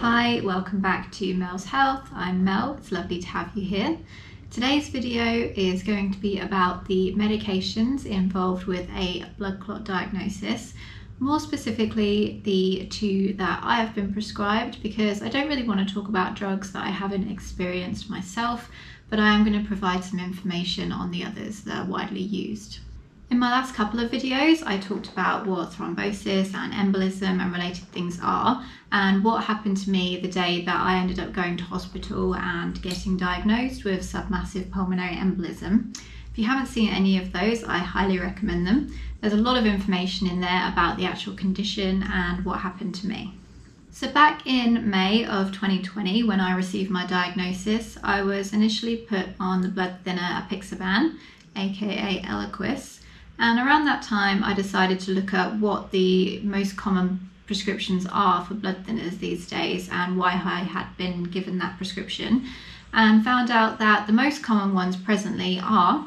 Hi, welcome back to Mel's Health. I'm Mel, it's lovely to have you here. Today's video is going to be about the medications involved with a blood clot diagnosis, more specifically the two that I have been prescribed, because I don't really want to talk about drugs that I haven't experienced myself, but I am going to provide some information on the others that are widely used. In my last couple of videos, I talked about what thrombosis and embolism and related things are, and what happened to me the day that I ended up going to hospital and getting diagnosed with submassive pulmonary embolism. If you haven't seen any of those, I highly recommend them. There's a lot of information in there about the actual condition and what happened to me. So back in May of 2020, when I received my diagnosis, I was initially put on the blood thinner Apixaban, aka Eliquis. And around that time, I decided to look at what the most common prescriptions are for blood thinners these days and why I had been given that prescription, and found out that the most common ones presently are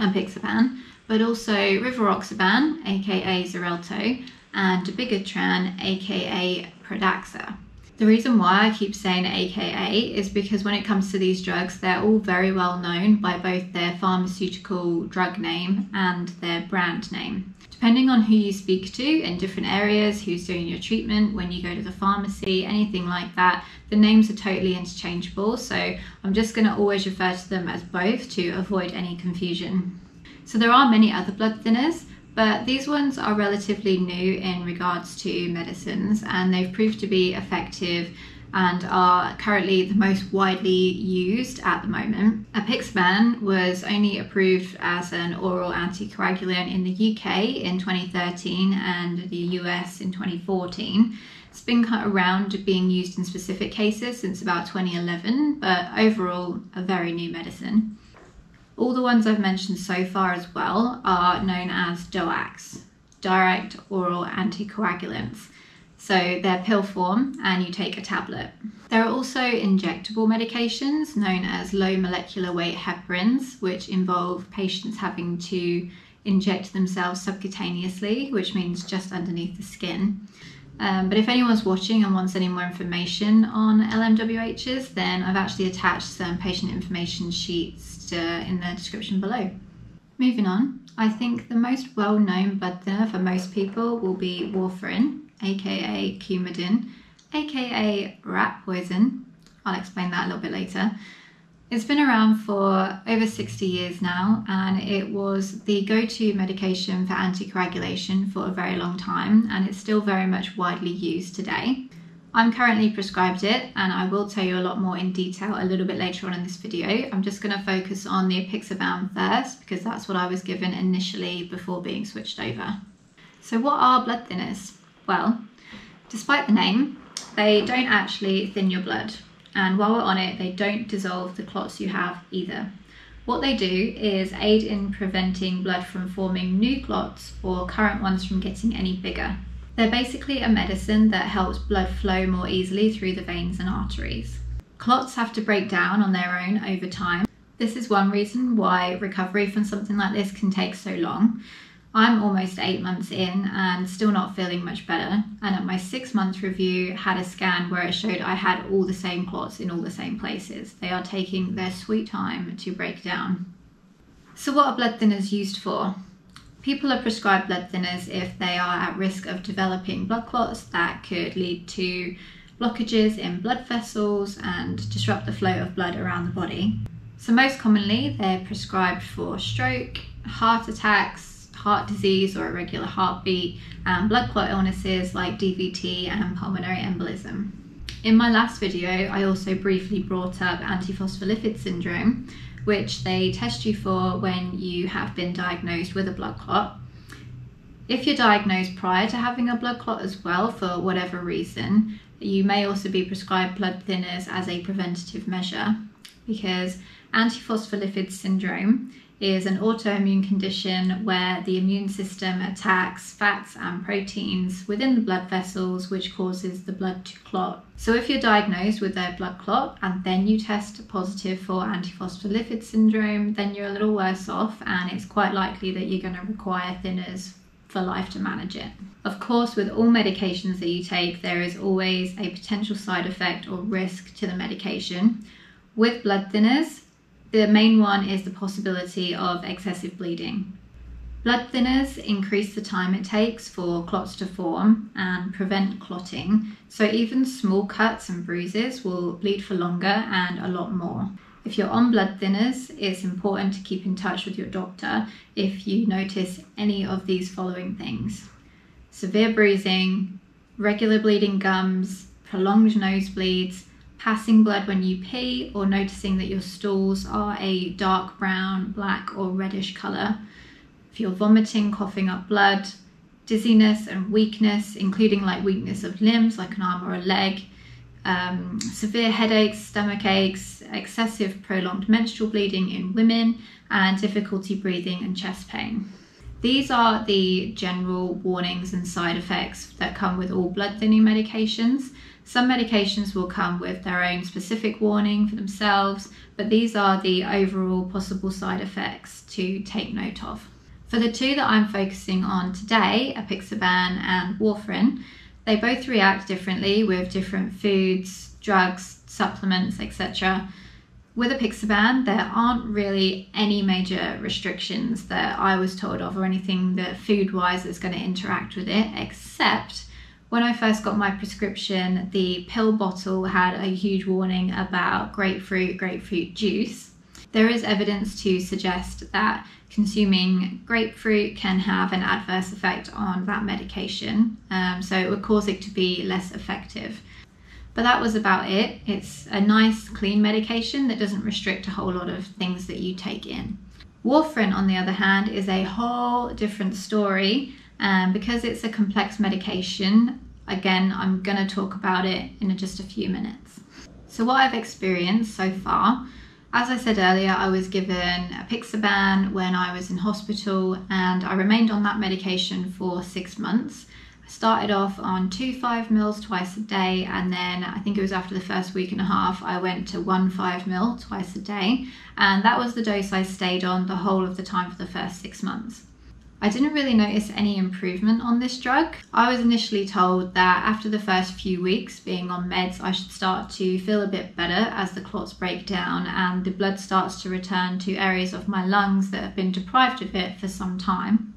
Apixaban, but also Rivaroxaban, aka Xarelto, and Dabigatran, aka Pradaxa. The reason why I keep saying AKA is because when it comes to these drugs, they're all very well known by both their pharmaceutical drug name and their brand name. Depending on who you speak to in different areas, who's doing your treatment, when you go to the pharmacy, anything like that, the names are totally interchangeable. So I'm just going to always refer to them as both to avoid any confusion. So there are many other blood thinners, but these ones are relatively new in regards to medicines, and they've proved to be effective and are currently the most widely used at the moment. Apixaban was only approved as an oral anticoagulant in the UK in 2013 and the US in 2014. It's been cut around being used in specific cases since about 2011, but overall a very new medicine. All the ones I've mentioned so far as well are known as DOACs, direct oral anticoagulants. So they're pill form and you take a tablet. There are also injectable medications known as low molecular weight heparins, which involve patients having to inject themselves subcutaneously, which means just underneath the skin. But if anyone's watching and wants any more information on LMWHs, then I've actually attached some patient information sheets in the description below. Moving on, I think the most well-known blood thinner for most people will be Warfarin, aka Coumadin, aka rat poison. I'll explain that a little bit later. It's been around for over 60 years now, and it was the go-to medication for anticoagulation for a very long time, and it's still very much widely used today. I'm currently prescribed it, and I will tell you a lot more in detail a little bit later on in this video. I'm just going to focus on the Apixaban first, because that's what I was given initially before being switched over. So what are blood thinners? Well, despite the name, they don't actually thin your blood. And while we're on it, they don't dissolve the clots you have either. What they do is aid in preventing blood from forming new clots or current ones from getting any bigger. They're basically a medicine that helps blood flow more easily through the veins and arteries. Clots have to break down on their own over time. This is one reason why recovery from something like this can take so long. I'm almost 8 months in and still not feeling much better, and at my 6-month review had a scan where it showed I had all the same clots in all the same places. They are taking their sweet time to break down. So what are blood thinners used for? People are prescribed blood thinners if they are at risk of developing blood clots that could lead to blockages in blood vessels and disrupt the flow of blood around the body. So most commonly they're prescribed for stroke, heart attacks, heart disease or irregular heartbeat, and blood clot illnesses like DVT and pulmonary embolism. In my last video, I also briefly brought up antiphospholipid syndrome, which they test you for when you have been diagnosed with a blood clot. If you're diagnosed prior to having a blood clot as well, for whatever reason, you may also be prescribed blood thinners as a preventative measure, because antiphospholipid syndrome is an autoimmune condition where the immune system attacks fats and proteins within the blood vessels, which causes the blood to clot. So if you're diagnosed with a blood clot and then you test positive for antiphospholipid syndrome, then you're a little worse off, and it's quite likely that you're going to require thinners for life to manage it. Of course, with all medications that you take, there is always a potential side effect or risk to the medication. With blood thinners, the main one is the possibility of excessive bleeding. Blood thinners increase the time it takes for clots to form and prevent clotting, so even small cuts and bruises will bleed for longer and a lot more. If you're on blood thinners, it's important to keep in touch with your doctor if you notice any of these following things: severe bruising, regular bleeding gums, prolonged nosebleeds, passing blood when you pee, or noticing that your stools are a dark brown, black, or reddish color. If you're vomiting, coughing up blood, dizziness and weakness, including like weakness of limbs like an arm or a leg, severe headaches, stomach aches, excessive prolonged menstrual bleeding in women, and difficulty breathing and chest pain. These are the general warnings and side effects that come with all blood thinning medications. Some medications will come with their own specific warning for themselves, but these are the overall possible side effects to take note of. For the two that I'm focusing on today, Apixaban and Warfarin, they both react differently with different foods, drugs, supplements, etc. With Apixaban, there aren't really any major restrictions that I was told of or anything that food-wise that's going to interact with it, except when I first got my prescription, the pill bottle had a huge warning about grapefruit juice. There is evidence to suggest that consuming grapefruit can have an adverse effect on that medication, so it would cause it to be less effective. But that was about it. It's a nice, clean medication that doesn't restrict a whole lot of things that you take in. Warfarin, on the other hand, is a whole different story, and because it's a complex medication, again, I'm going to talk about it in just a few minutes. So what I've experienced so far, as I said earlier, I was given Apixaban when I was in hospital, and I remained on that medication for 6 months. I started off on 2 5-mils twice a day, and then I think it was after the first week and a half I went to 1 5-mil twice a day, and that was the dose I stayed on the whole of the time for the first 6 months. I didn't really notice any improvement on this drug. I was initially told that after the first few weeks being on meds, I should start to feel a bit better as the clots break down and the blood starts to return to areas of my lungs that have been deprived of it for some time.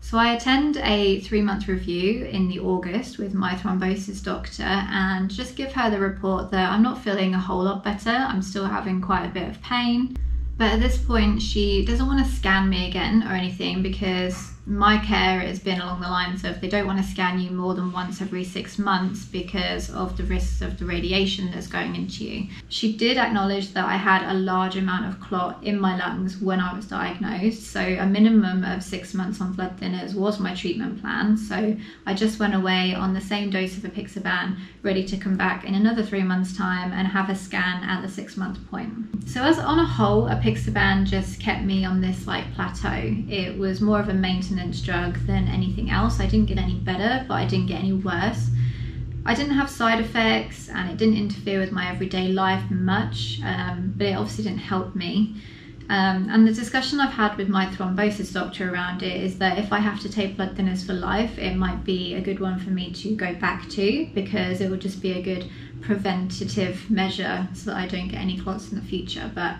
So I attend a 3-month review in the August with my thrombosis doctor and just give her the report that I'm not feeling a whole lot better. I'm still having quite a bit of pain. But at this point, she doesn't want to scan me again or anything, because my care has been along the lines of they don't want to scan you more than once every 6 months because of the risks of the radiation that's going into you. She did acknowledge that I had a large amount of clot in my lungs when I was diagnosed, so a minimum of 6 months on blood thinners was my treatment plan. So I just went away on the same dose of Apixaban, ready to come back in another 3 months' time and have a scan at the 6-month point. So as on a whole, Apixaban just kept me on this like plateau. It was more of a maintenance drug than anything else. I didn't get any better, but I didn't get any worse. I didn't have side effects and it didn't interfere with my everyday life much, but it obviously didn't help me. And the discussion I've had with my thrombosis doctor around it is that if I have to take blood thinners for life, it might be a good one for me to go back to, because it would just be a good preventative measure so that I don't get any clots in the future, but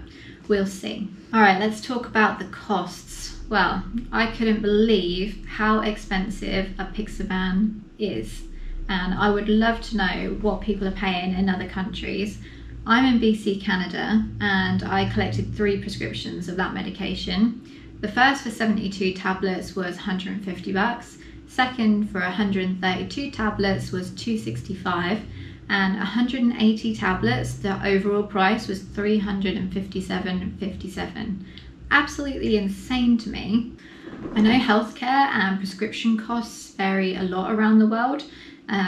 we'll see. All right, let's talk about the costs. Well, I couldn't believe how expensive Apixaban is, and I would love to know what people are paying in other countries. I'm in BC, Canada, and I collected 3 prescriptions of that medication. The first for 72 tablets was $150, second for 132 tablets was $265, and 180 tablets, the overall price was $357.57. Absolutely insane to me. I know healthcare and prescription costs vary a lot around the world.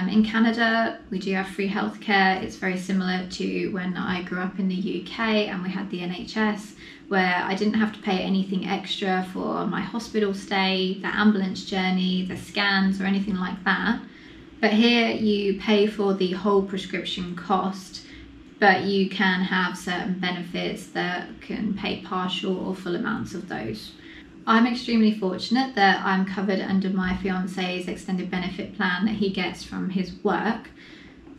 In Canada, we do have free healthcare. It's very similar to when I grew up in the UK and we had the NHS, where I didn't have to pay anything extra for my hospital stay, the ambulance journey, the scans, or anything like that. But here you pay for the whole prescription cost, but you can have certain benefits that can pay partial or full amounts of those. I'm extremely fortunate that I'm covered under my fiance's extended benefit plan that he gets from his work.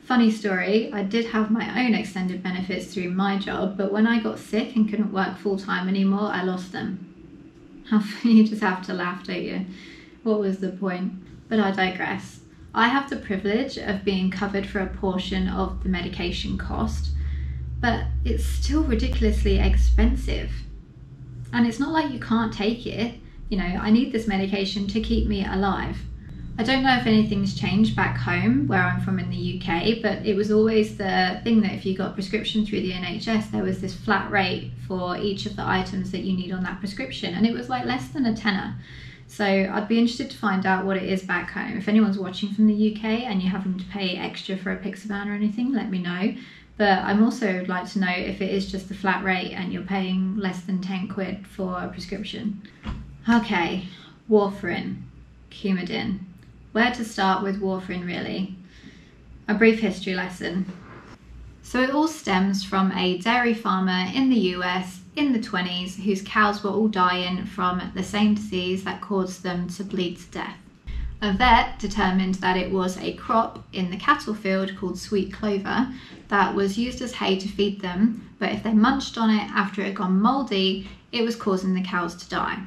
Funny story, I did have my own extended benefits through my job, but when I got sick and couldn't work full-time anymore, I lost them. You just have to laugh, don't you? What was the point? But I digress. I have the privilege of being covered for a portion of the medication cost, but it's still ridiculously expensive. And it's not like you can't take it. You know, I need this medication to keep me alive. I don't know if anything's changed back home where I'm from in the UK, but it was always the thing that if you got prescription through the NHS, there was this flat rate for each of the items that you need on that prescription, and it was like less than a tenner. So I'd be interested to find out what it is back home. If anyone's watching from the UK and you're having to pay extra for Apixaban or anything, let me know. But I'm also like to know if it is just the flat rate and you're paying less than 10 quid for a prescription. Okay, Warfarin, Coumadin. Where to start with warfarin, really? A brief history lesson. So it all stems from a dairy farmer in the US in the 20s whose cows were all dying from the same disease that caused them to bleed to death. A vet determined that it was a crop in the cattle field called sweet clover that was used as hay to feed them, but if they munched on it after it had gone mouldy, it was causing the cows to die.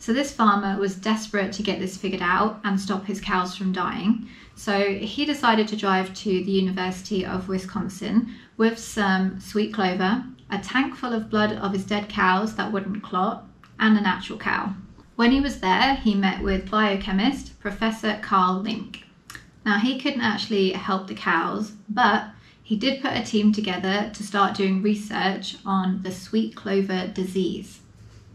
So this farmer was desperate to get this figured out and stop his cows from dying. So he decided to drive to the University of Wisconsin with some sweet clover, a tank full of blood of his dead cows that wouldn't clot, and a natural cow. When he was there, he met with biochemist Professor Karl Link. Now, he couldn't actually help the cows, but he did put a team together to start doing research on the sweet clover disease.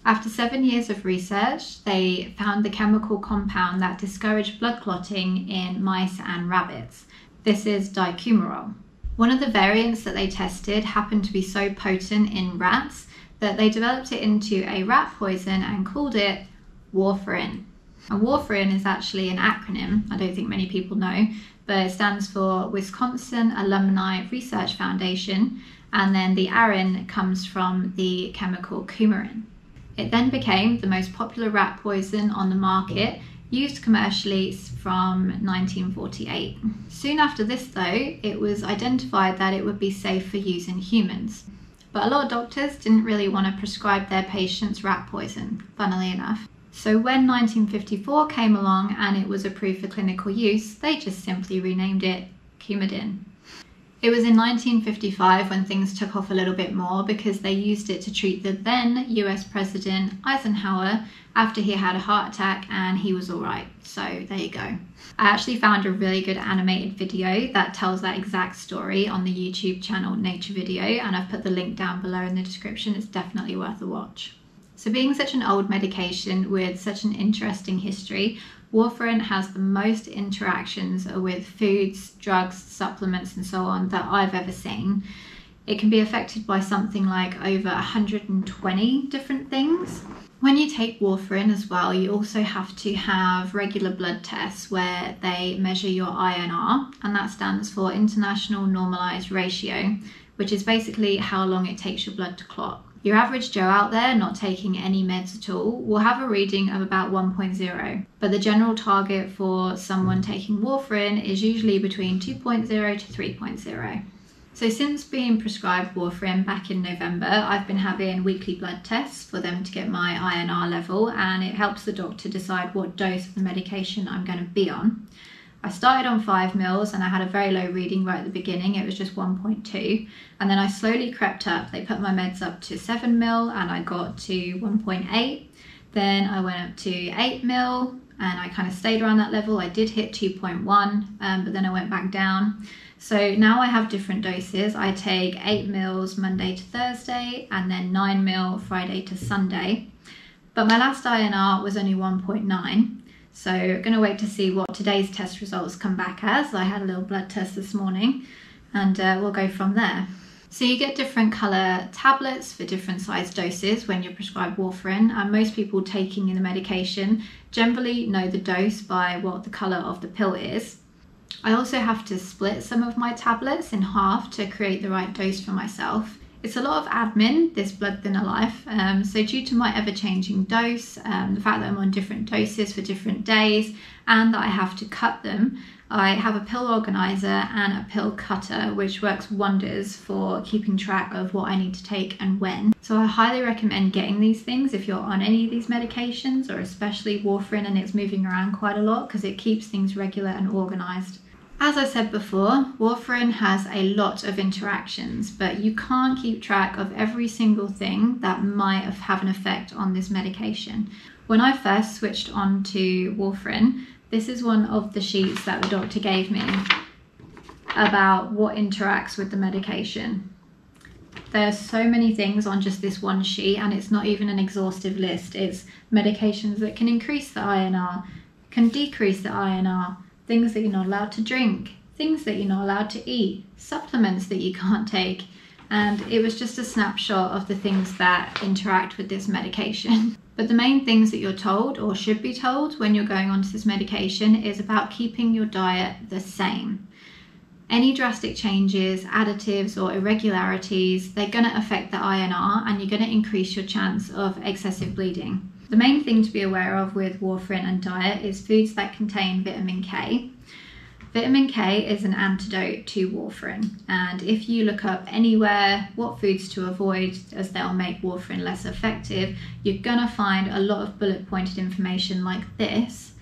After 7 years of research, they found the chemical compound that discouraged blood clotting in mice and rabbits. This is dicumarol. One of the variants that they tested happened to be so potent in rats that they developed it into a rat poison and called it warfarin. And warfarin is actually an acronym, I don't think many people know, but it stands for Wisconsin Alumni Research Foundation, and then the arin comes from the chemical coumarin. It then became the most popular rat poison on the market, used commercially from 1948. Soon after this though, it was identified that it would be safe for use in humans. But a lot of doctors didn't really want to prescribe their patients rat poison, funnily enough. So when 1954 came along and it was approved for clinical use, they just simply renamed it Coumadin. It was in 1955 when things took off a little bit more because they used it to treat the then US President Eisenhower after he had a heart attack and he was all right. So there you go. I actually found a really good animated video that tells that exact story on the YouTube channel Nature Video, and I've put the link down below in the description. It's definitely worth a watch. So being such an old medication with such an interesting history, warfarin has the most interactions with foods, drugs, supplements and so on that I've ever seen. It can be affected by something like over 120 different things. When you take warfarin as well, you also have to have regular blood tests where they measure your INR, and that stands for International Normalized Ratio, which is basically how long it takes your blood to clot. Your average Joe out there, not taking any meds at all, will have a reading of about 1.0, but the general target for someone taking warfarin is usually between 2.0 to 3.0. So since being prescribed warfarin back in November, I've been having weekly blood tests for them to get my INR level, and it helps the doctor decide what dose of the medication I'm going to be on. I started on 5 mils and I had a very low reading right at the beginning, it was just 1.2, and then I slowly crept up. They put my meds up to 7 mil and I got to 1.8, then I went up to 8 mil and I kind of stayed around that level. I did hit 2.1, but then I went back down. So now I have different doses. I take 8 mils Monday to Thursday and then 9 mil Friday to Sunday, but my last INR was only 1.9. So I'm going to wait to see what today's test results come back as. I had a little blood test this morning and we'll go from there. So you get different colour tablets for different size doses when you're prescribed warfarin, and most people taking the medication generally know the dose by what the colour of the pill is. I also have to split some of my tablets in half to create the right dose for myself. It's a lot of admin, this blood thinner life. So due to my ever-changing dose, the fact that I'm on different doses for different days and that I have to cut them, I have a pill organizer and a pill cutter, which works wonders for keeping track of what I need to take and when. So I highly recommend getting these things if you're on any of these medications, or especially warfarin, and it's moving around quite a lot because it keeps things regular and organized. As I said before, warfarin has a lot of interactions, but you can't keep track of every single thing that might have an effect on this medication. When I first switched on to warfarin, this is one of the sheets that the doctor gave me about what interacts with the medication. There are so many things on just this one sheet, and it's not even an exhaustive list. It's medications that can increase the INR, can decrease the INR, things that you're not allowed to drink, things that you're not allowed to eat, supplements that you can't take. And it was just a snapshot of the things that interact with this medication. But the main things that you're told, or should be told, when you're going onto this medication is about keeping your diet the same. Any drastic changes, additives or irregularities, they're going to affect the INR and you're going to increase your chance of excessive bleeding. The main thing to be aware of with warfarin and diet is foods that contain vitamin K. Vitamin K is an antidote to warfarin, and if you look up anywhere what foods to avoid as they'll make warfarin less effective, you're gonna find a lot of bullet pointed information like this.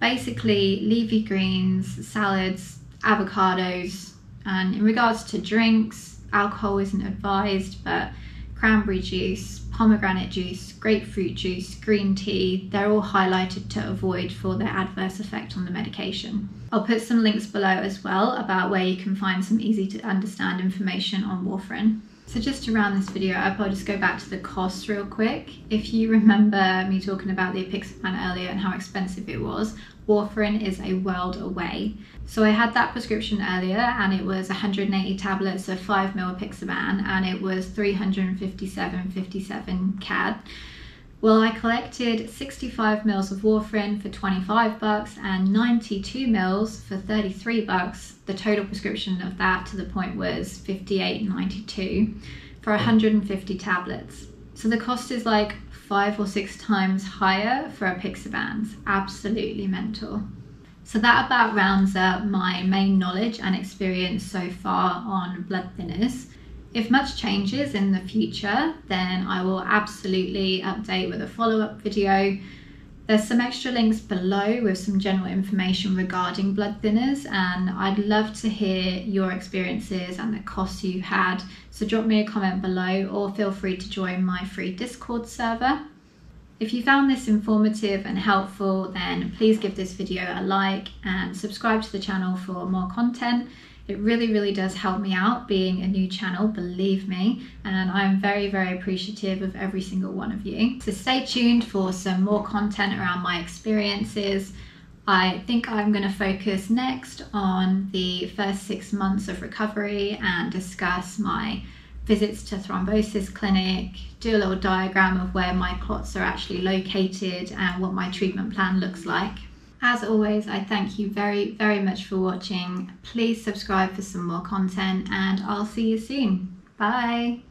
Basically leafy greens, salads, avocados, and in regards to drinks, alcohol isn't advised, but cranberry juice, pomegranate juice, grapefruit juice, green tea, they're all highlighted to avoid for their adverse effect on the medication. I'll put some links below as well about where you can find some easy to understand information on warfarin. So just to round this video up, I'll just go back to the costs real quick. If you remember me talking about the Apixaban earlier and how expensive it was, warfarin is a world away. So I had that prescription earlier and it was 180 tablets of 5ml Apixaban and it was 357.57 CAD. Well, I collected 65 mils of warfarin for 25 bucks and 92 mils for 33 bucks. The total prescription of that to the point was 58.92 for 150 tablets. So the cost is like 5 or 6 times higher for Apixaban. Absolutely mental. So that about rounds up my main knowledge and experience so far on blood thinners. If much changes in the future, then I will absolutely update with a follow-up video. There's some extra links below with some general information regarding blood thinners, and I'd love to hear your experiences and the costs you had. So drop me a comment below or feel free to join my free Discord server. If you found this informative and helpful, then please give this video a like and subscribe to the channel for more content. It really does help me out being a new channel, believe me, and I'm very appreciative of every single one of you. So stay tuned for some more content around my experiences. I think I'm going to focus next on the first 6 months of recovery and discuss my visits to thrombosis clinic, do a little diagram of where my clots are actually located and what my treatment plan looks like. As always, I thank you very much for watching. Please subscribe for some more content and I'll see you soon. Bye.